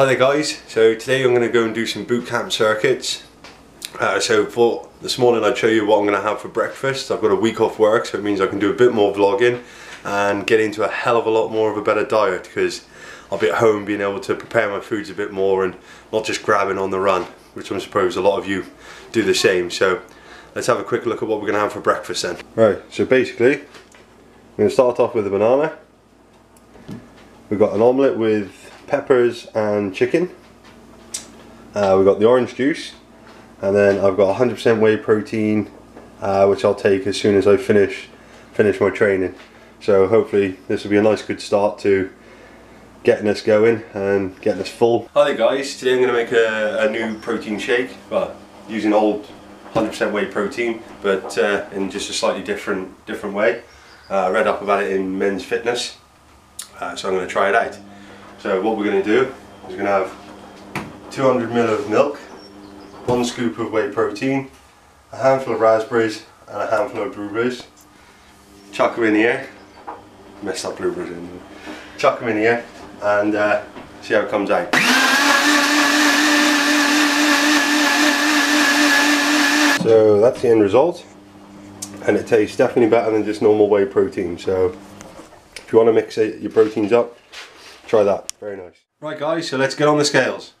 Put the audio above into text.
Hi there guys, so today I'm going to go and do some boot camp circuits. So for this morning I'd show you what I'm going to have for breakfast. I've got a week off work, so it means I can do a bit more vlogging and get into a hell of a lot more of a better diet, because I'll be at home being able to prepare my foods a bit more and not just grabbing on the run, which I suppose a lot of you do the same. So let's have a quick look at what we're going to have for breakfast then. Right, so basically I'm going to start off with a banana. We've got an omelette with peppers and chicken. We've got the orange juice, and then I've got 100% whey protein, which I'll take as soon as I finish my training. So hopefully this will be a nice good start to getting us going and getting us full. Hi there guys, today I'm going to make a new protein shake, well, using old 100% whey protein, but in just a slightly different way. I read up about it in Men's Fitness, so I'm going to try it out. So what we're going to do is we're going to have 200 ml of milk, 1 scoop of whey protein, a handful of raspberries and a handful of blueberries. Chuck them in here. Messed up blueberries in there. Chuck them in here and see how it comes out. So that's the end result, and it tastes definitely better than just normal whey protein. So if you want to mix your proteins up, try that. Very nice. Right guys, so let's get on the scales.